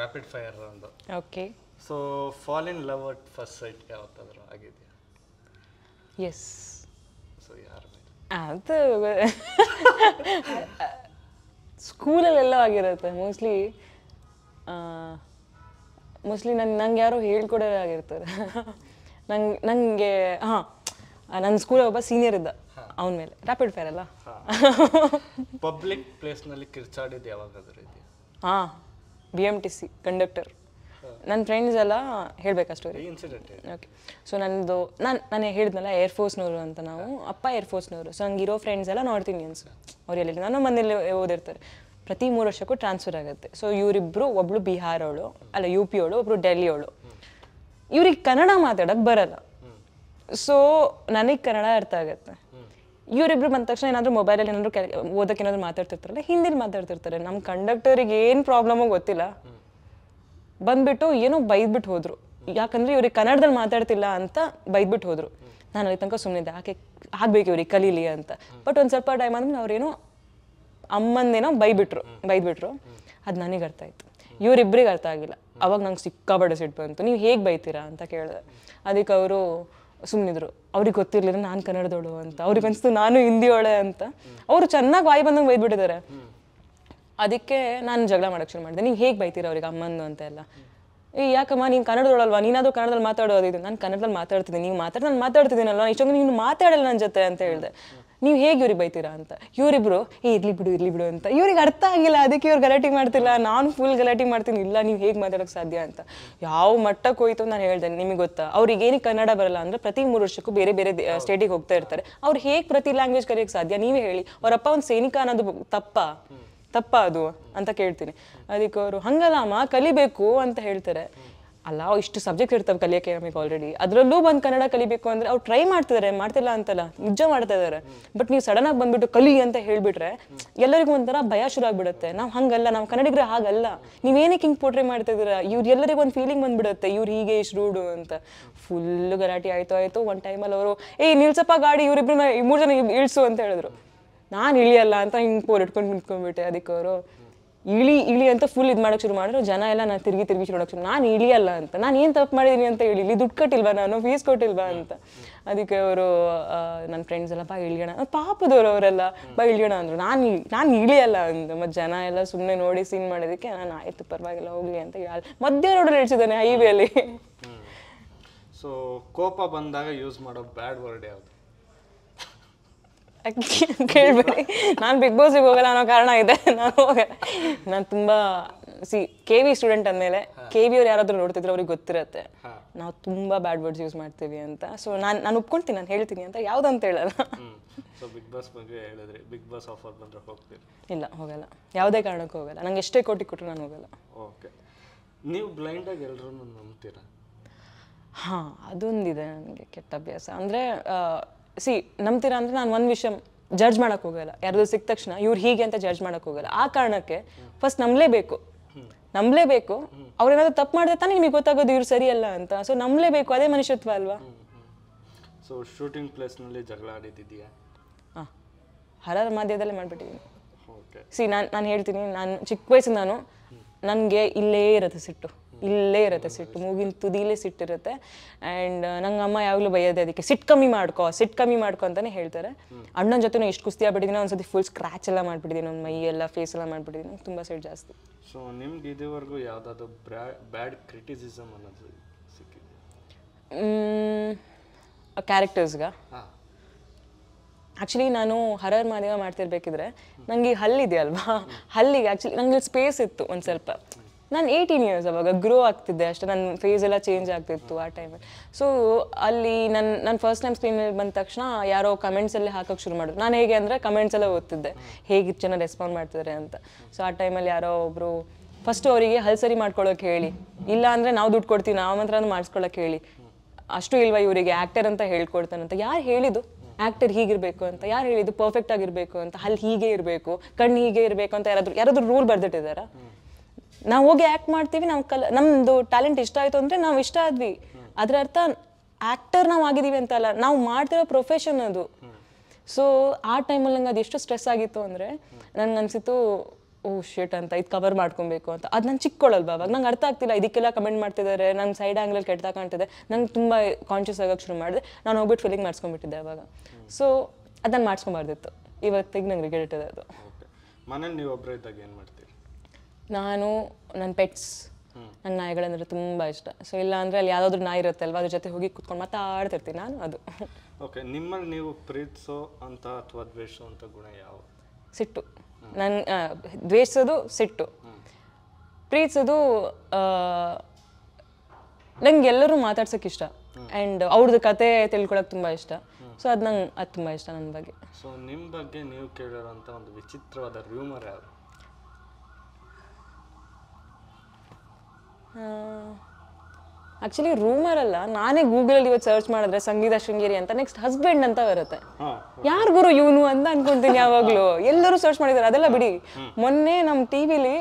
rapid fire round. Okay. So, fall in love at first sight yavatadru agidya? Yes. So, yaar me? School alella agirutte mostly. Mostly nange yaro helkodare agirtare. Nange ha nan school obba senior idda. Avun mele rapid fire alla. Public place nalli kirchadide yavagadru idya? Ha. BMTC conductor. ನನ್ನ friends ಎಲ್ಲ ಹೇಳಬೇಕಾ story incident? Okay. So ನನ್ನದು ನಾನು ಹೇಳಿದ್ನಲ್ಲ air ಫೋರ್ಸ್ನವರು ಅಂತ, ನಾವು ಅಪ್ಪ air ಫೋರ್ಸ್ನವರು. So ನಂಗೆ ಇರೋ ಫ್ರೆಂಡ್ಸ್ ಎಲ್ಲ ನಾರ್ತ್ ಇಂಡಿಯನ್ಸ್, ಅವ್ರು ಎಲ್ಲಿ ನಾನು ಮನೇಲಿ ಓದಿರ್ತಾರೆ. ಪ್ರತಿ 3 ವರ್ಷಕ್ಕೂ ಟ್ರಾನ್ಸ್ಫರ್ ಆಗುತ್ತೆ. ಸೊ ಇವರಿಬ್ಬರು, ಒಬ್ಬಳು ಬಿಹಾರ್ ಅವಳು ಅಲ್ಲ ಯು ಪಿ ಅವಳು, ಒಬ್ಬರು ಡೆಲ್ಲಿ ಅವಳು. ಇವ್ರಿಗೆ ಕನ್ನಡ ಮಾತಾಡೋಕ್ಕೆ ಬರಲ್ಲ, ಸೊ ನನಗೆ ಕನ್ನಡ ಅರ್ಥ ಆಗುತ್ತೆ. ಇವರಿಬ್ರು ಬಂದ ತಕ್ಷಣ ಏನಾದರೂ ಮೊಬೈಲಲ್ಲಿ ಏನಾದರೂ ಓದೋಕ್ಕೇನಾದ್ರು ಮಾತಾಡ್ತಿರ್ತಾರಲ್ಲ, ಹಿಂದಿಲಿ ಮಾತಾಡ್ತಿರ್ತಾರೆ. ನಮ್ಮ ಕಂಡಕ್ಟರಿಗೆ ಏನು ಪ್ರಾಬ್ಲಮೋ ಗೊತ್ತಿಲ್ಲ, ಬಂದ್ಬಿಟ್ಟು ಏನೋ ಬೈದ್ಬಿಟ್ಟು ಹೋದರು. ಯಾಕಂದರೆ ಇವ್ರಿಗೆ ಕನ್ನಡದಲ್ಲಿ ಮಾತಾಡ್ತಿಲ್ಲ ಅಂತ ಬೈದ್ಬಿಟ್ಟು ಹೋದರು. ನಾನು ಅಲ್ಲಿ ತನಕ ಸುಮ್ಮನಿದ್ದೆ, ಯಾಕೆ ಆಗಬೇಕು ಇವ್ರಿಗೆ ಕಲೀಲಿ ಅಂತ. ಬಟ್ ಒಂದು ಸ್ವಲ್ಪ ಟೈಮ್ ಆದ್ಮೇಲೆ ಅವ್ರೇನೋ ಅಮ್ಮಂದೇನೋ ಬೈದ್ಬಿಟ್ರು. ಅದು ನನಗೆ ಅರ್ಥ ಆಯಿತು, ಇವರಿಬ್ಬರಿಗೆ ಅರ್ಥ ಆಗಿಲ್ಲ. ಅವಾಗ ನಂಗೆ ಸಿಕ್ಕಾಬಡ ಸಿಟ್ಟು ಬಂತು, ನೀವು ಹೇಗೆ ಬೈತೀರಾ ಅಂತ ಕೇಳಿದೆ. ಅದಕ್ಕೆ ಅವರು ಸುಮ್ಮನಿದ್ರು, ಅವ್ರಿಗೆ ಗೊತ್ತಿರಲಿಲ್ಲ ನಾನು ಕನ್ನಡದೋಳು ಅಂತ. ಅವ್ರಿಗೆ ಅನಿಸ್ತು ನಾನು ಹಿಂದಿಯೋಳೆ ಅಂತ. ಅವರು ಚೆನ್ನಾಗಿ ವಾಯಿ ಬಂದಂಗೆ ಬೈದ್ಬಿಟ್ಟಿದ್ದಾರೆ. ಅದಕ್ಕೆ ನಾನು ಜಗಳ ಮಾಡೋಕ್ಕೆ ಶುರು ಮಾಡಿದೆ, ನೀವು ಹೇಗೆ ಬೈತೀರ ಅವ್ರಿಗೆ ಅಮ್ಮಂದು ಅಂತೆಲ್ಲ. ಏ ಯಾಕಮ್ಮ ನೀನು ಕನ್ನಡದೊಳಲ್ವಾ, ನೀನಾದರೂ ಕನ್ನಡದಲ್ಲಿ ಮಾತಾಡೋದಿದ್ದು. ನಾನು ಕನ್ನಡದಲ್ಲಿ ಮಾತಾಡ್ತಿದ್ದೀನಿ, ನೀವು ಮಾತಾಡಿ ನಾನು ಮಾತಾಡ್ತಿದ್ದೀನಲ್ವ, ಇಷ್ಟೊಂದು ನೀನು ಮಾತಾಡಲ್ಲ ನನ್ನ ಜೊತೆ ಅಂತ ಹೇಳಿದೆ. ನೀವು ಹೇಗೆ ಇವ್ರಿಗೆ ಬೈತೀರಾ ಅಂತ. ಇವರಿಬ್ರು ಏ ಇರ್ಲಿ ಬಿಡು ಅಂತ. ಇವ್ರಿಗೆ ಅರ್ಥ ಆಗಿಲ್ಲ, ಅದಕ್ಕೆ ಇವ್ರು ಗಲಾಟೆ ಮಾಡ್ತಿಲ್ಲ. ನಾನು ಫುಲ್ ಗಲಾಟೆ ಮಾಡ್ತೀನಿ, ಇಲ್ಲ ನೀವು ಹೇಗೆ ಮಾತಾಡೋಕ್ಕೆ ಸಾಧ್ಯ ಅಂತ. ಯಾವ ಮಟ್ಟಕ್ಕೆ ಹೋಯ್ತು ನಾನು ಹೇಳ್ದೆ, ನಿಮಗೆ ಗೊತ್ತಾ ಅವ್ರಿಗೆ ಏನಕ್ಕೆ ಕನ್ನಡ ಬರಲ್ಲ ಅಂದರೆ ಪ್ರತಿ 3 ವರ್ಷಕ್ಕೂ ಬೇರೆ ಬೇರೆ ಸ್ಟೇಟಿಗೆ ಹೋಗ್ತಾ ಇರ್ತಾರೆ. ಅವ್ರು ಹೇಗೆ ಪ್ರತಿ ಲ್ಯಾಂಗ್ವೇಜ್ ಕಲಿಯೋಕ್ಕೆ ಸಾಧ್ಯ, ನೀವೇ ಹೇಳಿ. ಅವರಪ್ಪ ಒಂದು ಸೈನಿಕ ಅನ್ನೋದು ತಪ್ಪ ಅದು ಅಂತ ಕೇಳ್ತೀನಿ. ಅದಕ್ಕೆ ಅವರು ಹಂಗಲ್ಲ ಅಮ್ಮ ಕಲಿಬೇಕು ಅಂತ ಹೇಳ್ತಾರೆ. ಅಲ್ಲ ಇಷ್ಟು ಸಬ್ಜೆಕ್ಟ್ ಇರ್ತವೆ ಕಲಿಯೋಕ್ಕೆ ನಮಗೆ ಆಲ್ರೆಡಿ, ಅದರಲ್ಲೂ ಬಂದು ಕನ್ನಡ ಕಲಿಬೇಕು ಅಂದರೆ ಅವ್ರು ಟ್ರೈ ಮಾಡ್ತಿದ್ದಾರೆ, ಮಾಡ್ತಿಲ್ಲ ಅಂತಲ್ಲ, ನಿಜ ಮಾಡ್ತಾ ಇದ್ದಾರೆ. ಬಟ್ ನೀವು ಸಡನ್ನಾಗಿ ಬಂದುಬಿಟ್ಟು ಕಲಿ ಅಂತ ಹೇಳಿಬಿಟ್ರೆ ಎಲ್ಲರಿಗೂ ಒಂಥರ ಭಯ ಶುರು ಆಗಿಬಿಡುತ್ತೆ. ನಾವು ಹಂಗಲ್ಲ, ನಾವು ಕನ್ನಡಿಗರು ಹಾಗಲ್ಲ, ನೀವೇನಕ್ಕೆ ಹಿಂಗೆ ಪೋಟ್ರೆ ಮಾಡ್ತಿದ್ದೀರಾ. ಇವ್ರೆಲ್ಲರಿಗೂ ಒಂದು ಫೀಲಿಂಗ್ ಬಂದುಬಿಡುತ್ತೆ, ಇವ್ರು ಹೀಗೆ ಇಷ್ಟು ಅಂತ. ಫುಲ್ಲು ಗಲಾಟೆ ಆಯಿತು. ಒಂದು ಟೈಮಲ್ಲಿ ಅವರು ಏ ನಿಲ್ಸಪ್ಪ ಗಾಡಿ, ಇವರಿಬ್ರನ್ನ 3 ಜನ ಇಳಿಸು ಅಂತ ಹೇಳಿದ್ರು. ನಾನು ಇಳಿಯಲ್ಲ ಅಂತ ಹಿಂಗೆ ಪೋರ್ ಇಟ್ಕೊಂಡು ನಿಂತ್ಕೊಂಡ್ಬಿಟ್ಟೆ. ಅದಕ್ಕೆ ಅವರು ಇಳಿ ಅಂತ ಫುಲ್ ಇದು ಮಾಡೋಕ್ಕೆ ಶುರು ಮಾಡಿದ್ರು. ಜನ ಎಲ್ಲ ನಾನು ತಿರುಗಿ ನೋಡೋಕ್ಕೆ ಶುರು. ನಾನು ಇಳಿಯಲ್ಲ ಅಂತ, ನಾನು ಏನು ತಪ್ಪು ಮಾಡಿದ್ದೀನಿ ಅಂತ ಇಳಿಲಿ, ದುಡ್ಡು ಕಟ್ಟಿಲ್ವಾ, ನಾನು ಫೀಸ್ ಕೊಟ್ಟಿಲ್ವಾ ಅಂತ. ಅದಕ್ಕೆ ಅವರು ನನ್ನ ಫ್ರೆಂಡ್ಸ್ ಎಲ್ಲ ಬಾ ಇಳಿಯೋಣ, ಪಾಪದವರು ಅವರೆಲ್ಲ ಬಾ ಇಳಿಯೋಣ ಅಂದರು. ನಾನು ಇಳಿಯಲ್ಲ ಅಂತ. ಮತ್ತು ಜನ ಎಲ್ಲ ಸುಮ್ಮನೆ ನೋಡಿ ಸೀನ್ ಮಾಡೋದಕ್ಕೆ ನಾನು ಆಯಿತು ಪರವಾಗಿಲ್ಲ ಹೋಗಲಿ ಅಂತ ಮಧ್ಯ ರೋಡಲ್ಲಿ ಇಳಿಸಿದ್ದಾನೆ, ಹೈವೇಲಿ. ಸೊ ಕೋಪ ಬಂದಾಗ ಯೂಸ್ ಮಾಡೋ ಬ್ಯಾಡ್ ವರ್ಡ್ ಯಾವುದು? ಕೇಳಬೇಡಿ, ನಾನು ಬಿಗ್ ಬಾಸಿಗೆ ಹೋಗಲ್ಲ ಅನ್ನೋ ಕಾರಣ ಇದೆ, ನಾನು ಹೋಗಲ್ಲ. ನಾನು ತುಂಬ KV ಸ್ಟೂಡೆಂಟ್ ಅಂದಮೇಲೆ KV ಅವ್ರು ಯಾರಾದರೂ ನೋಡ್ತಿದ್ರು ಅವ್ರಿಗೆ ಗೊತ್ತಿರುತ್ತೆ ನಾವು ತುಂಬ ಬ್ಯಾಡ್ ವರ್ಡ್ಸ್ ಯೂಸ್ ಮಾಡ್ತೀವಿ ಅಂತ. ಸೊ ನಾನು ಒಪ್ಕೊಳ್ತೀನಿ, ನಾನು ಹೇಳ್ತೀನಿ ಅಂತ, ಯಾವುದಂತ ಹೇಳಲ್ಲ. ಸೊ ಬಿಗ್ ಬಾಸ್ ಬಗ್ಗೆ ಹೇಳಿದ್ರೆ, ಬಿಗ್ ಬಾಸ್ ಆಫರ್ ಬಂದರೆ ಹೋಗ್ತೀವಿ? ಇಲ್ಲ, ಹೋಗಲ್ಲ, ಯಾವುದೇ ಕಾರಣಕ್ಕೂ ಹೋಗಲ್ಲ. ನಂಗೆ ಎಷ್ಟೇ ಕೋಟಿ ಕೊಟ್ಟರು ನಾನು ಹೋಗಲ್ಲ. ಓಕೆ. ನೀವು ಬ್ಲೈಂಡಾಗಿ ಎಲ್ಲರೂ ನಂಬ್ತೀರಾ? ಹಾಂ, ಅದೊಂದಿದೆ ನನಗೆ ಕೆಟ್ಟ ಅಭ್ಯಾಸ. ಅಂದರೆ ನಂಬ್ತೀರಾ ಅಂದರೆ ನಾನು ಒಂದು ವಿಷಯ ಜಡ್ಜ್ ಮಾಡೋಕ್ಕೆ ಹೋಗಲ್ಲ. ಯಾರ್ದು ಸಿಕ್ಕ ತಕ್ಷಣ ಇವ್ರು ಹೀಗೆ ಅಂತ ಜಡ್ಜ್ ಮಾಡೋಕ್ಕೆ ಹೋಗಲ್ಲ. ಆ ಕಾರಣಕ್ಕೆ ಫಸ್ಟ್ ನಂಬಲೇಬೇಕು. ಅವ್ರೇನಾದ್ರು ತಪ್ಪು ಮಾಡಿದ್ರೆ ತಾನೇ ನಿಮಗೆ ಗೊತ್ತಾಗೋದು ಇವ್ರು ಸರಿ ಅಲ್ಲ ಅಂತ. ಸೊ ನಂಬಲೇಬೇಕು, ಅದೇ ಮನುಷ್ಯತ್ವ ಅಲ್ವಾ. ಸೊ ಶೂಟಿಂಗ್ ಪ್ಲೇಸ್ನಲ್ಲಿ ಜಗಳ ಆಡಿದ್ದೀಯಾ? ಹಾಂ, ಹಲವು ಮಾಧ್ಯಮದಲ್ಲೇ ಮಾಡಿಬಿಟ್ಟಿದ್ದೀನಿ. ನಾನು ಹೇಳ್ತೀನಿ, ನಾನು ಚಿಕ್ಕ ವಯಸ್ಸು ನನಗೆ ಇಲ್ಲೇ ಇರುತ್ತೆ ಸಿಟ್ಟು, ಮೂಗಿನ ತುದಿಲೇ ಸಿಟ್ಟಿರುತ್ತೆ. ಆ್ಯಂಡ್ ನಂಗೆ ಅಮ್ಮ ಯಾವಾಗಲೂ ಬೈಯೋದೆ, ಅದಕ್ಕೆ ಸಿಟ್ಟು ಕಮ್ಮಿ ಮಾಡ್ಕೊ ಅಂತಲೇ ಹೇಳ್ತಾರೆ. ಅಣ್ಣನ ಜೊತೆ ಎಷ್ಟು ಕುಸ್ತಿ ಆಗ್ಬಿಟ್ಟಿದ್ದೀನಿ, ಒಂದ್ಸತಿ ಫುಲ್ ಸ್ಕ್ರ್ಯಾಚ್ ಎಲ್ಲ ಮಾಡಿಬಿಟ್ಟಿದ್ದೀನಿ, ಒಂದು ಮೈ ಎಲ್ಲ ಫೇಸ್ ಎಲ್ಲ ಮಾಡಿಬಿಟ್ಟಿದ್ದೀನಿ, ತುಂಬ ಸಿಟ್ಟು ಜಾಸ್ತಿ. ಸೊ ನಿಮ್ಗೆ ಇದುವರೆಗೂ ಯಾವುದಾದ್ರು ಬ್ಯಾಡ್ ಕ್ರಿಟಿಸಿಸಮ್ ಅನ್ನೋದು ಸಿಕ್ಕಿದೆ ಕ್ಯಾರೆಕ್ಟರ್ಸ್ಗೆ? ಆ್ಯಕ್ಚುಲಿ ನಾನು ಹರರ್ ಮಾದೇವ ಮಾಡ್ತಿರ್ಬೇಕಿದ್ರೆ ನನಗೆ ಹಲ್ಲಿದೆಯಲ್ವಾ, ಹಲ್ಲಿಗೆ ಆ್ಯಕ್ಚುಲಿ ನನಗೆ ಸ್ಪೇಸ್ ಇತ್ತು ಒಂದು ಸ್ವಲ್ಪ. ನಾನು 18 years ಅವಾಗ, ಗ್ರೋ ಆಗ್ತಿದ್ದೆ ಅಷ್ಟೇ, ನನ್ನ ಫೇಸ್ ಎಲ್ಲ ಚೇಂಜ್ ಆಗ್ತಿತ್ತು ಆ ಟೈಮಲ್ಲಿ. ಸೊ ಅಲ್ಲಿ ನಾನು ಫಸ್ಟ್ ಟೈಮ್ ಸ್ಕ್ರೀನಲ್ಲಿ ಬಂದ ತಕ್ಷಣ ಯಾರೋ ಕಮೆಂಟ್ಸಲ್ಲಿ ಹಾಕೋಕ್ಕೆ ಶುರು ಮಾಡಿದ್ರು. ನಾನು ಹೇಗೆ ಅಂದರೆ ಕಮೆಂಟ್ಸೆಲ್ಲ ಓದ್ತಿದ್ದೆ, ಹೇಗೆ ಜನ ರೆಸ್ಪಾಂಡ್ ಮಾಡ್ತಿದ್ದಾರೆ ಅಂತ. ಸೊ ಆ ಟೈಮಲ್ಲಿ ಯಾರೋ ಒಬ್ಬರು ಫಸ್ಟು ಅವರಿಗೆ ಹಲ್ ಸರಿ ಮಾಡ್ಕೊಳ್ಳೋಕೆ ಹೇಳಿ, ಇಲ್ಲ ಅಂದರೆ ನಾವು ದುಡ್ಡು ಕೊಡ್ತೀವಿ, ನಾವು ಮಾತ್ರ ಮಾಡಿಸ್ಕೊಳ್ಳೋಕೆ ಹೇಳಿ, ಅಷ್ಟು ಇಲ್ವಾ ಇವರಿಗೆ ಆ್ಯಕ್ಟರ್ ಅಂತ ಹೇಳ್ಕೊಡ್ತಾನಂತ. ಯಾರು ಹೇಳಿದ್ದು ಆ್ಯಕ್ಟರ್ ಹೀಗಿರಬೇಕು ಅಂತ? ಯಾರು ಹೇಳಿದ್ದು ಪರ್ಫೆಕ್ಟ್ ಆಗಿರಬೇಕು ಅಂತ? ಅಲ್ಲಿ ಹೀಗೆ ಇರಬೇಕು, ಕಣ್ಣು ಹೀಗೆ ಇರಬೇಕು ಅಂತ ಯಾರಾದರೂ ರೂಲ್ ಬರೆದಿಟ್ಟಿದ್ದಾರಾ? ನಾವು ಹೋಗಿ ಆ್ಯಕ್ಟ್ ಮಾಡ್ತೀವಿ, ನಾವು ನಮ್ಮದು ಟ್ಯಾಲೆಂಟ್ ಇಷ್ಟ ಆಯಿತು ಅಂದರೆ ನಾವು ಇಷ್ಟ ಆದ್ವಿ, ಅದರ ಅರ್ಥ ಆ್ಯಕ್ಟರ್ ನಾವು ಆಗಿದ್ದೀವಿ ಅಂತ ಅಲ್ಲ, ನಾವು ಮಾಡ್ತಿರೋ ಪ್ರೊಫೆಷನ್ ಅದು. ಸೊ ಆ ಟೈಮಲ್ಲಿ ನಂಗೆ ಅದೆಷ್ಟು ಸ್ಟ್ರೆಸ್ ಆಗಿತ್ತು ಅಂದರೆ ನನಗನ್ಸಿತ್ತು oh shit anta id cover ಮಾಡ್ಕೊಬೇಕು ಅಂತ ಅದು ನಾನು ಚಿಕ್ಕೊಳ್ಳಲ್ವಾ ಅವಾಗ ನನಗೆ ಅರ್ಥ ಆಗ್ತಿಲ್ಲ ಇದಕ್ಕೆಲ್ಲ ಕಮೆಂಟ್ ಮಾಡ್ತಿದ್ದಾರೆ ನನ್ನ ಸೈಡ್ ಆಂಗಲ್ ಅಲ್ಲಿ ಕೆಟ್ಟತಾ ಕಾಣ್ತಿದೆ ನಾನು ತುಂಬಾ ಕಾನ್ಷಿಯಸ್ ಆಗಕ್ಕೆ ಶುರು ಮಾಡಿದೆ ನಾನು ಹೋಗ್ಬಿಟ್ಟು ಫೀಲಿಂಗ್ ಮಾಡ್ಸ್ಕೊಂಡ್ಬಿಟ್ಟಿದ್ದೆ ಅವಾಗ ಸೋ ಅದನ್ನ ಮಾಡ್ಸ್ಕೊಂಬಾರ್ದಿತ್ತು ಇವತ್ತಿಗೆ ನನಗೆ ರಿಗ್ರೆಟ್ ಇದೆ ಅದು ಮನೆಯಲ್ಲಿ ನೀವು ಒಬ್ಬರೇ ಇದ್ದಾಗ ಏನು ಮಾಡ್ತೀರಿ ನಾನು ನನ್ನ ಪೆಟ್ಸ್ ನನ್ನ ನಾಯಿಗಳಂದ್ರೆ ತುಂಬಾ ಇಷ್ಟ ಸೋ ಇಲ್ಲ ಅಂದ್ರೆ ಅಲ್ಲಿ ಯಾರಾದರೂ ನಾಯಿ ಇರುತ್ತೆ ಅಲ್ವಾ ಅದರ ಜೊತೆ ಹೋಗಿ ಕೂತ್ಕೊಂಡು ಮಾತಾಡ್ತಿರ್ತೀನಿ ನಾನು ಅದು ಓಕೆ ನಿಮ್ಮಲ್ಲಿ ನೀವು ಪ್ರೀತಿಸೋ ಅಂತ ಅಥವಾ ದ್ವೇಷೋ ಅಂತ ಗುಣ ಯಾವುದು ಸಿಟ್ಟು ನಾನು ದ್ವೇಷಿಸೋದು ಸಿಟ್ಟು ಪ್ರೀತಿಸೋದು ನಂಗೆ ಎಲ್ಲರೂ ಮಾತಾಡ್ಸೋಕೆ ಇಷ್ಟ ಆ್ಯಂಡ್ ಅವ್ರದ್ದು ಕತೆ ತಿಳ್ಕೊಳಕ್ಕೆ ತುಂಬ ಇಷ್ಟ ಸೊ ಅದು ನಂಗೆ ಅದು ತುಂಬ ಇಷ್ಟ ನನ್ನ ಬಗ್ಗೆ ಸೊ ನಿಮ್ಮ ಬಗ್ಗೆ ನೀವು ಕೇಳಿರೋಂಥ ಒಂದು ವಿಚಿತ್ರವಾದ ರೂಮರ್ ಯಾವುದು ಆಕ್ಚುಲಿ ರೂಮರ್ ಅಲ್ಲ ನಾನೇ ಗೂಗಲಲ್ಲಿ ಇವತ್ತು ಸರ್ಚ್ ಮಾಡಿದ್ರೆ ಸಂಗೀತ ಶೃಂಗೇರಿ ಅಂತ ನೆಕ್ಸ್ಟ್ ಹಸ್ಬೆಂಡ್ ಅಂತ ಬರುತ್ತೆ ಯಾರು ಗುರು ಇವನು ಅಂತ ಅನ್ಕೊಂತೀನಿ ಯಾವಾಗಲೂ ಎಲ್ಲರೂ ಸರ್ಚ್ ಮಾಡಿದ್ದಾರೆ ಅದೆಲ್ಲ ಬಿಡಿ ಮೊನ್ನೆ ನಮ್ಮ ಟಿ ವಿಲಿ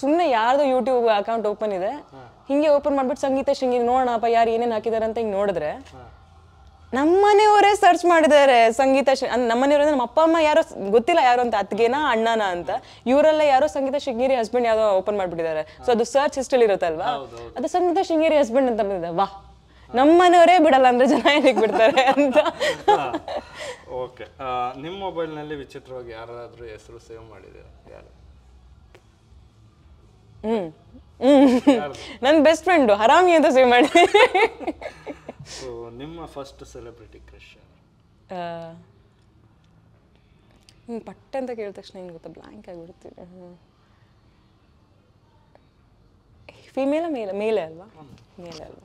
ಸುಮ್ಮನೆ ಯಾರ್ದು ಯೂಟ್ಯೂಬ್ ಅಕೌಂಟ್ ಓಪನ್ ಇದೆ ಹಿಂಗೆ ಓಪನ್ ಮಾಡಿಬಿಟ್ಟು ಸಂಗೀತ ಶೃಂಗೇರಿ ನೋಡೋಣಪ್ಪ ಯಾರು ಏನೇನು ಹಾಕಿದ್ದಾರೆ ಅಂತ ಹಿಂಗೆ ನೋಡಿದ್ರೆ ನಮ್ಮನೆಯವರೇ ಸರ್ಚ್ ಮಾಡಿದ್ದಾರೆ ಸಂಗೀತ ನಮ್ಮನೆಯವ್ರೆ ನಮ್ಮ ಅಪ್ಪ ಅಮ್ಮ ಯಾರೋ ಗೊತ್ತಿಲ್ಲ ಯಾರು ಅಂತ ಅತ್ತಿಗೆನಾ ಅಣ್ಣನ ಅಂತ ಇವರೆಲ್ಲ ಯಾರೋ ಸಂಗೀತ ಶೃಂಗೇರಿ ಹಸ್ಬೆಂಡ್ ಯಾರೋ ಓಪನ್ ಮಾಡಿಬಿಟ್ಟಿದ್ದಾರೆ ಸೊ ಅದು ಸರ್ಚ್ ಹಿಸ್ಟಲ್ಲಿ ಇರುತ್ತಲ್ವಾ ಅದು ಸಂಗೀತ ಶೃಂಗೇರಿ ಹಸ್ಬೆಂಡ್ ಅಂತ ಬಂದಿದೆ ವಾ ನಮ್ಮನೆಯವರೇ ಬಿಡಲ್ಲ ಅಂದ್ರೆ ಜನ ಏನಕ್ಕೆ ಬಿಡ್ತಾರೆ ಅಂತ ಓಕೆ ನಿಮ್ಮ ಮೊಬೈಲ್ನಲ್ಲಿ ವಿಚಿತ್ರವಾಗಿ ಯಾರಾದರೂ ಹೆಸರು ಸೇವ್ ಮಾಡಿದ್ದೀರಾ ಯಾರು ನನ್ನ ಬೆಸ್ಟ್ ಫ್ರೆಂಡು ಹರಾಮಿ ಅಂತ ಸೇವ್ ಮಾಡಿದೆ ಸೊ ನಿಮ್ಮ ಫಸ್ಟ್ ಸೆಲೆಬ್ರಿಟಿ ಕ್ರಶ್ ನಿಮ್ಗೆ ಪಟ್ಟೆ ಅಂತ ಕೇಳಿದ ತಕ್ಷಣ ಏನು ಗೊತ್ತಾ ಬ್ಲ್ಯಾಂಕ್ ಆಗಿಬಿಡ್ತೀವಿ ಫೀಮೇಲ ಮೇಲೇ ಅಲ್ವಾ ಮೇಲೇ ಅಲ್ವಾ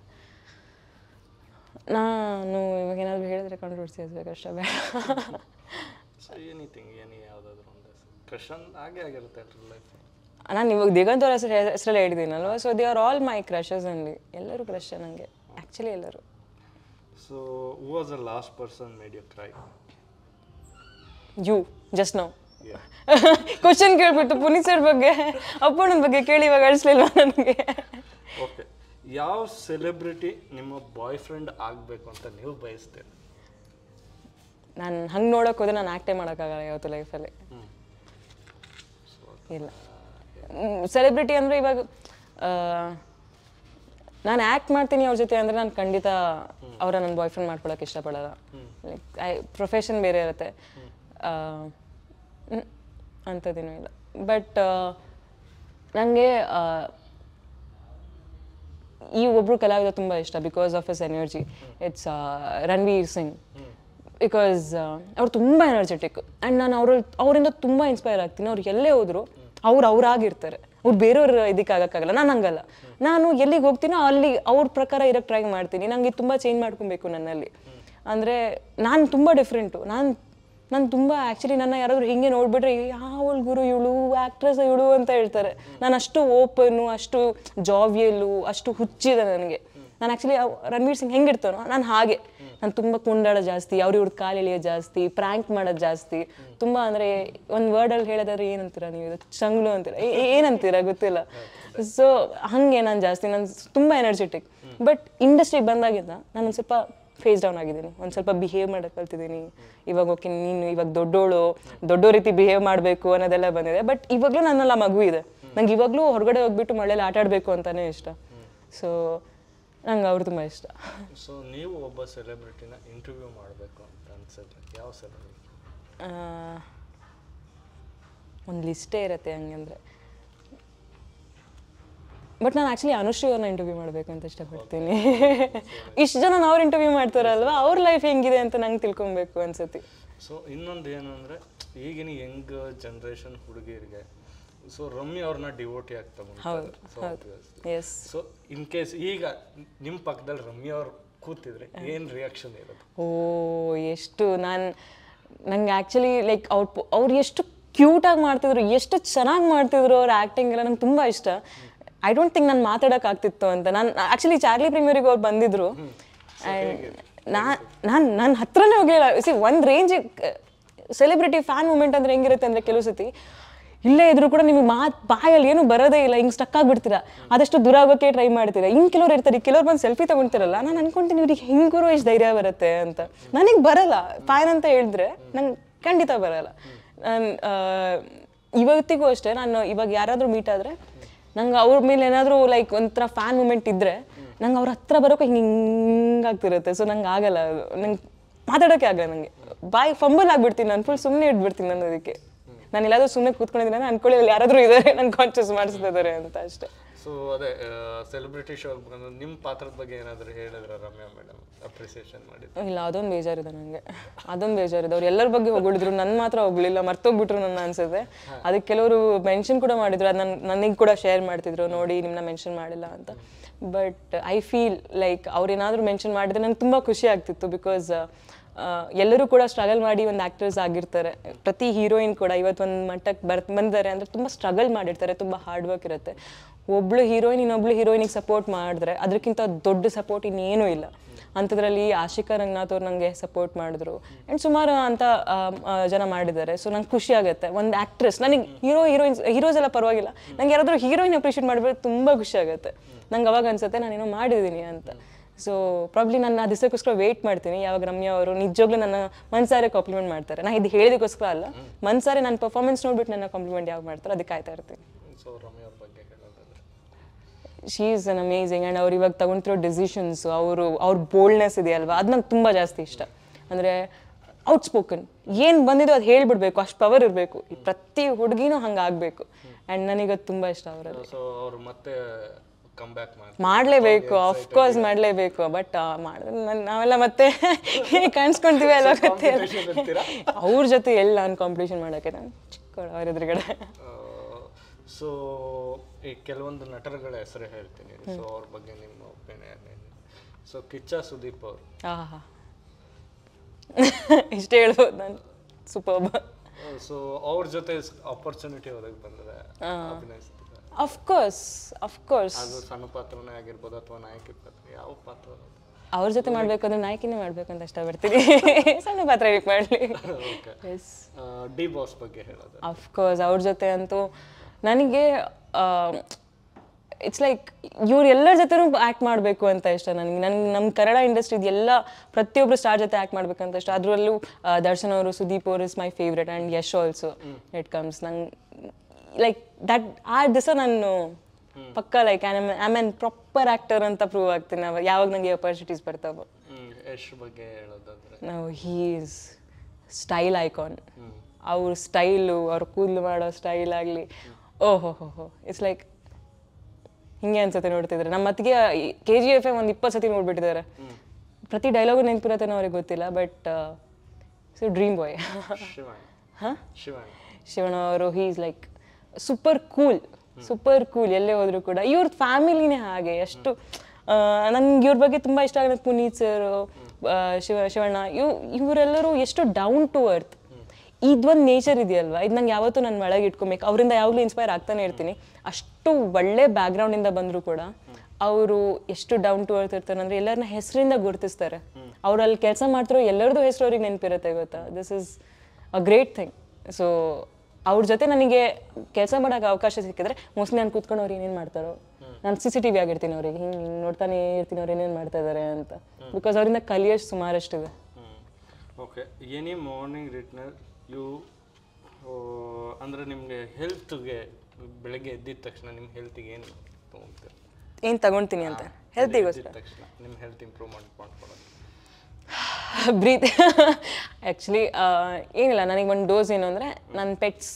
ನಾನು ಇವಾಗ ಏನಾದರೂ ಹೇಳಿದ್ರೆ ಕಾಂಟ್ರವರ್ಸಿ ಆಗಬೇಕು ಅಷ್ಟೇ ಬೇಡ ಎನಿಥಿಂಗ್ ಎನಿ ಯಾವುದಾದ್ರೂ ಒಂದು ಕ್ರಶ್ ಹಾಗೆ ಆಗಿರುತ್ತೆ ನಾನು ಇವಾಗ ದಿಗಂತ ಅವ್ರ ಹೆಸರಲ್ಲಿ ಹೇಳಿದ್ದೀನಲ್ವ so they are all my crushes ಅಲ್ಲಿ ಎಲ್ಲರೂ ಕ್ರಶ್ ನನಗೆ ಆ್ಯಕ್ಚುಲಿ ಎಲ್ಲರೂ So, who was the last person made you cry? You, just now. Yeah. Question kelbittu Puni sir bagge, appan bagge keli ivaga alisilla nanage. Okay. Yav celebrity nimma boyfriend agbeku anta neevu bayastire? Nan hang nodakke hode nan acte madakagala yavattu life alli. Illa. Celebrity andre ivaga ನಾನು act ಮಾಡ್ತೀನಿ ಅವ್ರ ಜೊತೆ ಅಂದರೆ ನಾನು ಖಂಡಿತ ಅವರ ನನ್ನ boy friend ಮಾಡ್ಕೊಳಕ್ಕೆ ಇಷ್ಟಪಡೋಲ್ಲ ಲೈಕ್ ಐ ಪ್ರೊಫೆಷನ್ ಬೇರೆ ಇರುತ್ತೆ ಅಂಥದ್ದೇನೂ ಇಲ್ಲ ಬಟ್ ನನಗೆ ಈ ಒಬ್ಬರು ಕಲಾವಿದ ತುಂಬ ಇಷ್ಟ because of his energy it's Ranveer Singh because ಅವ್ರು ತುಂಬ ಎನರ್ಜೆಟಿಕ್ ಆ್ಯಂಡ್ ನಾನು ಅವರಿಂದ ತುಂಬ ಇನ್ಸ್ಪೈರ್ ಆಗ್ತೀನಿ ಅವ್ರು ಎಲ್ಲೇ ಹೋದರೂ ಅವರಾಗಿರ್ತಾರೆ ಅವ್ರು ಬೇರೆಯವ್ರ ಇದಕ್ಕೆ ಆಗೋಕ್ಕಾಗಲ್ಲ ನಾನು ಹಂಗಲ್ಲ ನಾನು ಎಲ್ಲಿಗೆ ಹೋಗ್ತೀನೋ ಅಲ್ಲಿ ಅವ್ರ ಪ್ರಕಾರ ಇರೋಕ್ಕೆ ಟ್ರೈ ಮಾಡ್ತೀನಿ ನನಗೆ ತುಂಬ ಚೇಂಜ್ ಮಾಡ್ಕೊಬೇಕು ನನ್ನಲ್ಲಿ ಅಂದರೆ ನಾನು ತುಂಬ ಡಿಫ್ರೆಂಟು ನಾನು ತುಂಬ ಆ್ಯಕ್ಚುಲಿ ನನ್ನ ಯಾರಾದರೂ ಹಿಂಗೆ ನೋಡಿಬಿಟ್ರೆ ಯಾವಳ ಗುರು ಇವಳು ಆ್ಯಕ್ಟ್ರೆಸ್ ಇವಳು ಅಂತ ಹೇಳ್ತಾರೆ ನಾನು ಅಷ್ಟು ಓಪನ್ನು ಅಷ್ಟು ಜಾವಿಯಲ್ಲು ಅಷ್ಟು ಹುಚ್ಚಿದೆ ನನಗೆ ನಾನು ಆ್ಯಕ್ಚುಲಿ ರಣವೀರ್ ಸಿಂಗ್ ಹೆಂಗಿರ್ತಾನೋ ನಾನು ಹಾಗೆ ನಾನು ತುಂಬ ಕುಂಡಾಡೋ ಜಾಸ್ತಿ ಅವ್ರು ಇವ್ರದ್ದು ಕಾಲು ಎಳೆಯೋದು ಜಾಸ್ತಿ ಪ್ರ್ಯಾಂಕ್ ಮಾಡೋದು ಜಾಸ್ತಿ ತುಂಬ ಅಂದರೆ ಒಂದು ವರ್ಡಲ್ಲಿ ಹೇಳೋದಾದ್ರೆ ಏನಂತೀರಾ ನೀವು ಇದು ಚಂಗ್ಲು ಅಂತೀರ ಏನಂತೀರಾ ಗೊತ್ತಿಲ್ಲ ಸೊ ಹಾಗೆ ನಾನು ಜಾಸ್ತಿ ನಾನು ತುಂಬ ಎನರ್ಜೆಟಿಕ್ ಬಟ್ ಇಂಡಸ್ಟ್ರಿಗೆ ಬಂದಾಗಿದ್ದ ನಾನು ಸ್ವಲ್ಪ ಫೇಸ್ ಡೌನ್ ಆಗಿದ್ದೀನಿ ಒಂದು ಸ್ವಲ್ಪ ಬಿಹೇವ್ ಮಾಡೋಕ್ಕೆ ಕಲ್ತಿದ್ದೀನಿ ಇವಾಗ ಓಕೆ ನೀನು ಇವಾಗ ದೊಡ್ಡ ರೀತಿ ಬಿಹೇವ್ ಮಾಡಬೇಕು ಅನ್ನೋದೆಲ್ಲ ಬಂದಿದೆ ಬಟ್ ಇವಾಗಲೂ ನನ್ನಲ್ಲಿ ಆ ಮಗು ಇದೆ ನಂಗೆ ಇವಾಗಲೂ ಹೊರಗಡೆ ಹೋಗ್ಬಿಟ್ಟು ಮಳೆಯಲ್ಲಿ ಆಟ ಆಡಬೇಕು ಅಂತಲೇ ಇಷ್ಟ ಸೊ ನಂಗೆ ಅವ್ರು ತುಂಬ ಇಷ್ಟ ಸೊ ನೀವು ಒಬ್ಬ ಸೆಲೆಬ್ರಿಟಿನ ಇಂಟರ್ವ್ಯೂ ಮಾಡಬೇಕು ಅಂತ ಅನ್ಸುತ್ತೆ ಯಾವ ಸೆಲೆಬ್ರಿಟಿ ಒಂದು ಲಿಸ್ಟೇ ಇರುತ್ತೆ ಹಂಗಂದರೆ ಬಟ್ ನಾನು ಆ್ಯಕ್ಚುಲಿ ಅನುಶ್ರೀ ಅವ್ರನ್ನ ಇಂಟರ್ವ್ಯೂ ಮಾಡಬೇಕು ಅಂತ ಇಷ್ಟಪಡ್ತೀನಿ ಇಷ್ಟು ಜನ ಅವ್ರು ಇಂಟರ್ವ್ಯೂ ಮಾಡ್ತಾರಲ್ವ ಅವ್ರ ಲೈಫ್ ಹೆಂಗಿದೆ ಅಂತ ನಂಗೆ ತಿಳ್ಕೊಬೇಕು ಅನ್ಸುತ್ತೆ ಸೊ ಇನ್ನೊಂದು ಏನು ಅಂದರೆ ಈಗಿನ ಯಂಗ್ ಜನ್ರೇಷನ್ ಹುಡುಗಿಯರಿಗೆ ಸೊ ರಮ್ಯ ಅವ್ರನ್ನ ಡಿವೋಟಿ ಆಗ್ತಾ ಬಂದು ಸೊ ಇನ್ ಕೇಸ್ ಈಗ ನಿಮ್ಮ ಪಕ್ಕದಲ್ಲಿ ರಮ್ಯ ಅವ್ರು ಕೂತಿದ್ರೆ ಏನು ರಿಯಾಕ್ಷನ್ ಇರೋದು ಓ ಎಷ್ಟು ನಂಗೆ ಆ್ಯಕ್ಚುಲಿ ಲೈಕ್ ಅವ್ರು ಎಷ್ಟು ಕ್ಯೂಟಾಗಿ ಮಾಡ್ತಿದ್ರು ಎಷ್ಟು ಚೆನ್ನಾಗಿ ಮಾಡ್ತಿದ್ರು ಅವ್ರ ಆ್ಯಕ್ಟಿಂಗ್ ಎಲ್ಲ ನಂಗೆ ತುಂಬ ಇಷ್ಟ ಐ ಡೋಂಟ್ ಥಿಂಕ್ ನಾನು ಮಾತಾಡೋಕ್ಕಾಗ್ತಿತ್ತು ಅಂತ ನಾನು ಆ್ಯಕ್ಚುಲಿ ಚಾರ್ಲಿ ಪ್ರೀಮಿಯರಿಗೆ ಅವ್ರು ಬಂದಿದ್ರು ನಾನು ಹತ್ರನೇ ಹೋಗಿಲ್ಲ ಸಿ ಒಂದು ರೇಂಜಿಗೆ ಸೆಲೆಬ್ರಿಟಿ ಫ್ಯಾನ್ ಮೂಮೆಂಟ್ ಅಂದರೆ ಹೆಂಗಿರುತ್ತೆ ಅಂದರೆ ಕೆಲವು ಸತಿ ಇಲ್ಲೇ ಇದ್ರೂ ಕೂಡ ನಿಮಗೆ ಬಾಯಲ್ಲಿ ಏನೂ ಬರೋದೇ ಇಲ್ಲ ಹಿಂಗೆ ಸ್ಟಕ್ ಆಗಿಬಿಡ್ತೀರಾ ಆದಷ್ಟು ದೂರ ಆಗೋಕ್ಕೆ ಟ್ರೈ ಮಾಡ್ತೀರಾ ಹಿಂಗೆ ಕೆಲವ್ರು ಇರ್ತಾರೆ ಕೆಲವ್ರು ಬಂದು ಸೆಲ್ಫಿ ತೊಗೊಳ್ತಿರಲ್ಲ ನಾನು ಅನ್ಕೊಂತೀನಿ ಇವ್ರಿಗೆ ಹೆಂಗೂ ಎಷ್ಟು ಧೈರ್ಯ ಬರುತ್ತೆ ಅಂತ ನನಗೆ ಬರಲ್ಲ ಫ್ಯಾನ್ ಅಂತ ಹೇಳಿದ್ರೆ ನಂಗೆ ಖಂಡಿತ ಬರಲ್ಲ ನಾನು ಇವತ್ತಿಗೂ ಅಷ್ಟೇ ನಾನು ಇವಾಗ ಯಾರಾದರೂ ಮೀಟ್ ಆದ್ರೆ ನನಗೆ ಅವರ ಮೇಲೆ ಏನಾದರೂ ಲೈಕ್ ಒಂತರ ಫ್ಯಾನ್ ಮೂಮೆಂಟ್ ಇದ್ರೆ ನನಗೆ ಅವರ ಹತ್ರ ಬರೋಕೆ ಹಿಂಗ ಆಗ್ತಿರುತ್ತೆ ಸೋ ನನಗೆ ಆಗಲ್ಲ ನನಗೆ ಮಾತಾಡೋಕೆ ಆಗಲ್ಲ ನನಗೆ ಬಾಯಿ ಫಂಬಲ್ ಆಗ್ಬಿಡ್ತೀನಿ ನಾನು ಫುಲ್ ಸುಮ್ಮನೆ ಇಟ್ಬಿಡ್ತೀನಿ ನಾನು ಅದಕ್ಕೆ ನಾನು ಎಲ್ಲಾದರೂ ಸುಮ್ಮನೆ ಕೂತ್ಕೊಂಡಿದ್ದೀನಿ ನಾನು ಅನ್ಕೊಳ್ಳಿ ಅಲ್ಲಿ ಯಾರಾದರೂ ಇದ್ದಾರೆ ನಾನು ಕಾನ್ಶಿಯಸ್ ಮಾಡ್ತಿದ್ದಾರೆ ಅಂತ ಅಷ್ಟೇ ಸೋ ಅದೇ ಸೆಲೆಬ್ರಿಟಿ ಶೋ ಬಂದು ನಿಮ್ಮ ಪಾತ್ರದ ಬಗ್ಗೆ ಏನಾದರೂ ಹೇಳಿದ್ರಾ ರಮ್ಯಾ ಮೇಡಂ ಅಪ್ರಿಸಿಯೇಷನ್ ಮಾಡಿದ್ರು ಇಲ್ಲ ಅದೊಂದು ಬೇಜಾರಿದೆ ನನಗೆ ಅದೊಂದು ಬೇಜಾರಿದೆ ಅವರು ಎಲ್ಲರ ಬಗ್ಗೆ ಹೊಗಳಿದ್ರು ನನ್ನ ಮಾತ್ರ ಹೊಗಳಿಲ್ಲ ಮರ್ತೋಗ್ಬಿಟ್ರು ನನ್ನ ಅನ್ಸುತ್ತೆ ಅದಕ್ಕೆ ಕೆಲವರು ಮೆನ್ಷನ್ ಕೂಡ ಮಾಡಿದ್ರು ಅದು ನನಗೆ ಕೂಡ ಶೇರ್ ಮಾಡ್ತಿದ್ರು ನೋಡಿ ನಿಮ್ಮನ್ನ ಮೆನ್ಷನ್ ಮಾಡಿಲ್ಲ ಅಂತ ಬಟ್ ಐ ಫೀಲ್ ಲೈಕ್ ಅವರೇನಾದರೂ ಮೆನ್ಷನ್ ಮಾಡಿದ್ರೆ ನನಗೆ ತುಂಬ ಖುಷಿ ಆಗ್ತಿತ್ತು ಬಿಕಾಸ್ ಎಲ್ಲರೂ ಕೂಡ ಸ್ಟ್ರಗಲ್ ಮಾಡಿ ಒಂದು ಆ್ಯಕ್ಟರ್ಸ್ ಆಗಿರ್ತಾರೆ ಪ್ರತಿ ಹೀರೋಯಿನ್ ಕೂಡ ಇವತ್ತೊಂದು ಮಟ್ಟಕ್ಕೆ ಬಂದಿದ್ದಾರೆ ಅಂದರೆ ತುಂಬ ಸ್ಟ್ರಗಲ್ ಮಾಡಿರ್ತಾರೆ ತುಂಬ ಹಾರ್ಡ್ ವರ್ಕ್ ಇರುತ್ತೆ ಒಬ್ಬಳು ಹೀರೋಯಿನ್ ಇನ್ನೊಬ್ಳು ಹೀರೋಯಿನಿಗೆ ಸಪೋರ್ಟ್ ಮಾಡಿದ್ರೆ ಅದಕ್ಕಿಂತ ದೊಡ್ಡ ಸಪೋರ್ಟ್ ಇನ್ನೇನೂ ಇಲ್ಲ ಅಂಥದ್ರಲ್ಲಿ ಆಶಿಕಾ ರಂಗನಾಥ್ ಅವ್ರು ನನಗೆ ಸಪೋರ್ಟ್ ಮಾಡಿದ್ರು ಆ್ಯಂಡ್ ಸುಮಾರು ಅಂತ ಜನ ಮಾಡಿದ್ದಾರೆ ಸೊ ನಂಗೆ ಖುಷಿ ಆಗುತ್ತೆ ಒಂದು ಆ್ಯಕ್ಟ್ರೆಸ್ ನನಗೆ ಹೀರೋಸ್ ಎಲ್ಲ ಪರವಾಗಿಲ್ಲ ನಂಗೆ ಯಾರಾದರೂ ಹೀರೋಯಿನ್ ಅಪ್ರಿಷಿಯೇಟ್ ಮಾಡಿಬಿಟ್ಟು ತುಂಬ ಖುಷಿ ಆಗುತ್ತೆ ನಂಗೆ ಅವಾಗ ಅನಿಸುತ್ತೆ ನಾನೇನೋ ಮಾಡಿದ್ದೀನಿ ಅಂತ ಸೊ ಪ್ರಾಬ್ಲಿ ನಾನು ಆ ದಿವಸಕ್ಕೋಸ್ಕರ ವೇಟ್ ಮಾಡ್ತೀನಿ ಯಾವಾಗ ರಮ್ಯಾ ಅವರು ನಿಜವಾಗ್ಲೂ ನನ್ನ ಮನ್ಸಾರೆ ಕಾಂಪ್ಲಿಮೆಂಟ್ ಮಾಡ್ತಾರೆ ನಾನು ಇದು ಹೇಳಿದಕ್ಕೋಸ್ಕರ ಅಲ್ಲ ಮನ್ಸಾರೆ ನನ್ನ ಪರ್ಫಾರ್ಮೆನ್ಸ್ ನೋಡ್ಬಿಟ್ಟು ನನ್ನ ಕಾಂಪ್ಲಿಮೆಂಟ್ ಯಾವಾಗ ಮಾಡ್ತಾರೆ ಅದಕ್ಕೆ ಕಾಯ್ತಾ ಇರ್ತೀನಿ she is an amazing and ಅವ್ರು ಇವಾಗ ತಗೊಂತಿರೋ ಡೆಸಿಷನ್ಸು ಅವ್ರ ಬೋಲ್ಡ್ನೆಸ್ ಇದೆಯಲ್ವಾ ಅದು ನಂಗೆ ತುಂಬ ಜಾಸ್ತಿ ಇಷ್ಟ ಅಂದರೆ ಔಟ್ಸ್ಪೋಕನ್ ಏನು ಬಂದಿದ್ದು ಅದು ಹೇಳಿಬಿಡ್ಬೇಕು ಅಷ್ಟು ಪವರ್ ಇರಬೇಕು ಪ್ರತಿ ಹುಡುಗಿನೂ ಹಂಗೆ ಆಗಬೇಕು ಆ್ಯಂಡ್ ನನಗದು ತುಂಬ ಇಷ್ಟ ಅವರಲ್ಲಿ ಮಾಡಲೇಬೇಕು ಆಫ್ಕೋರ್ಸ್ ಮಾಡಲೇಬೇಕು ಬಟ್ ನಾವೆಲ್ಲ ಮತ್ತೆ ಕಾಣಿಸ್ಕೊಂತೀವಿ ಅಲ್ವಾ ಗೊತ್ತೇ ಅವ್ರ ಜೊತೆ ಎಲ್ಲ ನಾನು ಕಾಂಪಿಟೇಷನ್ ಮಾಡೋಕ್ಕೆ ನಾನು ಚಿಕ್ಕವಳು ಅವ್ರ ಎದುರುಗಡೆ ಸೊ ಈ ಕೆಲವೊಂದು ನಟರುಗಳ ಹೆಸರು ಹೇಳ್ತೀನಿ ಸೊ ಅವ್ರ ಬಗ್ಗೆ ನಿಮ್ಮ ಒಪಿನಿಯನ್ ಸೊ ಕಿಚ್ಚ ಸುದೀಪ್ ಅವರು ಇಷ್ಟೇ ಹೇಳ್ಬೋದು ನಾನು ಸೂಪರ್ಬ್ ಸೊ ಅವ್ರ ಜೊತೆ ಆಪರ್ಚುನಿಟಿ ಒದಗಿ ಬಂದರೆ Of course. ಸಣ್ಣ ಪಾತ್ರನೇ ಆಗಿರ್ಬೋದು ಅಥವಾ ನಾಯಕಿ ಪಾತ್ರ ಯಾವ ಪಾತ್ರ ಅವ್ರ ಜೊತೆ ಮಾಡ್ಬೇಕಂದ್ರೆ ನಾಯಕಿನೇ ಮಾಡ್ಬೇಕಂತ ಇಷ್ಟಪಡ್ತೀನಿ ಸಣ್ಣ ಪಾತ್ರ ಹೇಳಕ್ಕೆ ಮಾಡಲಿ ಡಿ ಬಾಸ್ ಬಗ್ಗೆ ಹೇಳೋದು ಅಫ್ಕೋರ್ಸ್ ಅವ್ರ ಜೊತೆ ಅಂತೂ ನನಗೆ ಇಟ್ಸ್ ಲೈಕ್ ಇವರೆಲ್ಲರ ಜೊತೆನೂ ಆ್ಯಕ್ಟ್ ಮಾಡಬೇಕು ಅಂತ ಇಷ್ಟ ನನಗೆ ನಮ್ಮ ಕನ್ನಡ ಇಂಡಸ್ಟ್ರಿದು ಎಲ್ಲ ಪ್ರತಿಯೊಬ್ಬರು ಸ್ಟಾರ್ ಜೊತೆ ಆ್ಯಕ್ಟ್ ಮಾಡಬೇಕಂತ ಇಷ್ಟ ಅದರಲ್ಲೂ ದರ್ಶನ್ ಅವರು ಸುದೀಪ್ ಅವರು is my favourite and Yash also it comes ನಂಗೆ like that ಆ ದಿವಸ ನಾನು ಪಕ್ಕ like I on proper actor ಅಂತ ಪ್ರೂವ್ ಆಗ್ತೀನಿ ನಾವು ಯಾವಾಗ ನನಗೆ ಅಪರ್ಚುನಿಟೀಸ್ ಬರ್ತಾವೋ ಯಶ್ ಬಗ್ಗೆ ಹೇಳೋದಾದ್ರೆ ನಾವು ಹಿ ಈಸ್ ಸ್ಟೈಲ್ ಐಕಾನ್ ಅವ್ರ ಸ್ಟೈಲು ಅವ್ರ ಕೂದಲು ಮಾಡೋ ಸ್ಟೈಲ್ ಆಗಲಿ ಓಹೋ ಹೋ ಹೋ ಇಟ್ಸ್ ಲೈಕ್ ಹಿಂಗೆ ಅನ್ಸುತ್ತೆ ನೋಡ್ತಿದ್ರೆ ನಮ್ಮ ಅತ್ತಿಗೆ KGF ಒಂದು 20 ಸತಿ ನೋಡ್ಬಿಟ್ಟಿದ್ದಾರೆ ಪ್ರತಿ ಡೈಲಾಗು ನೆನಪಿರತ್ತೇನೋ ಅವ್ರಿಗೆ ಗೊತ್ತಿಲ್ಲ but so dream boy Shivanna ಅವರು he is like super cool ಎಲ್ಲೇ ಹೋದ್ರು ಕೂಡ ಇವ್ರ ಫ್ಯಾಮಿಲಿನೇ ಹಾಗೆ ಎಷ್ಟು ನನ್ಗೆ ಇವ್ರ ಬಗ್ಗೆ ತುಂಬ ಇಷ್ಟ ಆಗೋದು ಪುನೀತ್ ಸರ್ ಶಿವಣ್ಣ ಇವರೆಲ್ಲರೂ ಎಷ್ಟು ಡೌನ್ ಟು ಅರ್ತ್ ಇದೊಂದು ನೇಚರ್ ಇದೆಯಲ್ವಾ ಇದು ನಂಗೆ ಯಾವತ್ತೂ ನಾನು ಒಳಗೆ ಇಟ್ಕೊಬೇಕು ಅವರಿಂದ ಯಾವಾಗಲೂ ಇನ್ಸ್ಪೈರ್ ಆಗ್ತಾನೆ ಇರ್ತೀನಿ ಅಷ್ಟು ಒಳ್ಳೆ ಬ್ಯಾಕ್ಗ್ರೌಂಡಿಂದ ಬಂದರೂ ಕೂಡ ಅವರು ಎಷ್ಟು ಡೌನ್ ಟು ಅರ್ತ್ ಇರ್ತಾರೆ ಅಂದರೆ ಎಲ್ಲರನ್ನ ಹೆಸರಿಂದ ಗುರುತಿಸ್ತಾರೆ ಅವ್ರು ಅಲ್ಲಿ ಕೆಲಸ ಮಾಡ್ತಾರೋ ಎಲ್ಲರದ್ದು ಹೆಸರು ಅವ್ರಿಗೆ ನೆನಪಿರುತ್ತೆ ಗೊತ್ತಾ this is a great thing so ಅವ್ರ ಜೊತೆ ನನಗೆ ಕೆಲಸ ಮಾಡೋಕೆ ಅವಕಾಶ ಸಿಕ್ಕಿದ್ರೆ ಮೋಸ್ಟ್ಲಿ ನಾನು ಕೂತ್ಕೊಂಡು ಅವ್ರು ಏನೇನು ಮಾಡ್ತಾರೋ ನಾನು CCTV ಆಗಿರ್ತೀನಿ ಅವ್ರಿಗೆ ಹಿಂಗೆ ನೋಡ್ತಾನೆ ಇರ್ತೀನಿ ಅವ್ರು ಏನೇನು ಮಾಡ್ತಾ ಇದ್ದಾರೆ ಅಂತ ಬಿಕಾಸ್ ಅವರಿಂದ ಕಲಿಯೋಷ್ಟು ಸುಮಾರಷ್ಟಿದೆ okay any morning return you ಅಂದರೆ ನಿಮಗೆ ಹೆಲ್ತ್ಗೆ ಬೆಳಗ್ಗೆ ಎದ್ದಿದ ತಕ್ಷಣ ನಿಮ್ಮ ಹೆಲ್ತಿಗೆ ಏನು ತಗೊಳ್ತೀರ ಏನು ತಗೊಳ್ತೀನಿ ಅಂತ ಹೆಲ್ತಿಗೋಸ್ಕರ ತಕ್ಷಣ ನಿಮ್ಮ ಹೆಲ್ತ್ ಇಂಪ್ರೂವ್ಮೆಂಟ್ ಮಾಡ್ಕೊಳ್ಳೋದು ಬ್ರೀತ್ ಆ್ಯಕ್ಚುಲಿ ಏನಿಲ್ಲ ನನಗೆ ಒಂದು ಡೋಸ್ ಏನು ಅಂದರೆ ನನ್ನ ಪೆಟ್ಸ್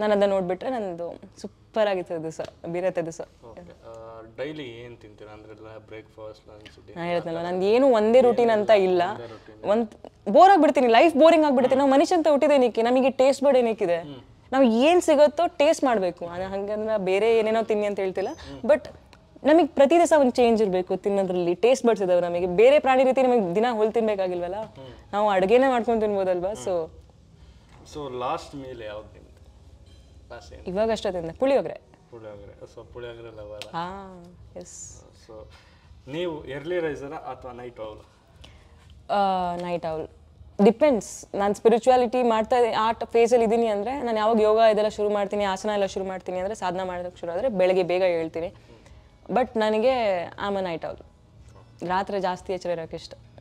ನಾನು ಅದನ್ನು ನೋಡಿಬಿಟ್ರೆ ನನ್ನದು ಸೂಪರ್ ಆಗಿತ್ತು ದಿವಸ ಬೀರತ್ತೆ ದಿವಸ ಡೈಲಿ ಏನು ತಿಂತೀರಾ ಅಂದರೆ ಬ್ರೇಕ್ಫಾಸ್ಟ್ ನಾನು ಹೇಳ್ತೇನಲ್ಲ ನಂದು ಏನು ಒಂದೇ ರೂಟೀನ್ ಅಂತ ಇಲ್ಲ ಒಂದು ಬೋರ್ ಆಗಿಬಿಡ್ತೀನಿ ಲೈಫ್ ಬೋರಿಂಗ್ ಆಗಿಬಿಡ್ತೀನಿ ನಾವು ಮನುಷ್ಯ ಅಂತ ಹುಟ್ಟಿದೇನಕ್ಕೆ ನಮಗೆ ಟೇಸ್ಟ್ ಬರ್ಡ್ ಏನಕ್ಕಿದೆ ನಾವು ಏನು ಸಿಗುತ್ತೋ ಟೇಸ್ಟ್ ಮಾಡಬೇಕು ಹಾಗಂದ್ರೆ ಬೇರೆ ಏನೇನೋ ತಿನ್ನಿ ಅಂತ ಹೇಳ್ತಿಲ್ಲ ಬಟ್ ನಮಗೆ ಪ್ರತಿ ದಿವಸ ಒಂದು ಚೇಂಜ್ ಇರಬೇಕು ತಿನ್ನೋದ್ರಲ್ಲಿ ಟೇಸ್ಟ್ ಬರ್ಡ್ಸ್ ಇದಾವೆ ನಮಗೆ ಬೇರೆ ಪ್ರಾಣಿ ರೀತಿ ನಮಗೆ ದಿನ ಹೊಲ್ ತಿನ್ಬೇಕಾಗಿಲ್ವಲ್ಲ ನಾವು ಅಡುಗೆನೇ ಮಾಡ್ಕೊಂಡು ತಿನ್ಬೋದಲ್ವಾ ಸೊ ಲಾಸ್ಟ್ ಮೀಲ್ ಯಾವ್ದು ತಿಂತೀರಾ ಇವಾಗ ಅಷ್ಟೇ ತಿಂದೆ puliyogare so puliyogare lover so ನೀವು ಎರ್ಲಿ ರೈಸರಾ ಅಥವಾ ನೈಟ್ ಔಲ್ ಡಿಪೆಂಡ್ಸ್ ನಾನು ಸ್ಪಿರಿಚುಯಾಲಿಟಿ ಮಾಡ್ತಾ ಆ ಫೇಸಲ್ಲಿ ಇದ್ದೀನಿ ಅಂದರೆ ನಾನು ಯಾವಾಗ ಯೋಗ ಇದೆಲ್ಲ ಶುರು ಮಾಡ್ತೀನಿ ಆಸನ ಎಲ್ಲ ಶುರು ಮಾಡ್ತೀನಿ ಅಂದರೆ ಸಾಧನ ಮಾಡೋದಕ್ಕೆ ಶುರು ಆದರೆ ಬೆಳಗ್ಗೆ ಬೇಗ ಹೇಳ್ತೀನಿ ಬಟ್ ನನಗೆ ಆಮ್ ಅ ನೈಟ್ ಔಲ್ ರಾತ್ರಿ ಜಾಸ್ತಿ ಎಚ್ಚರ ಇರೋಕೆ ಇಷ್ಟ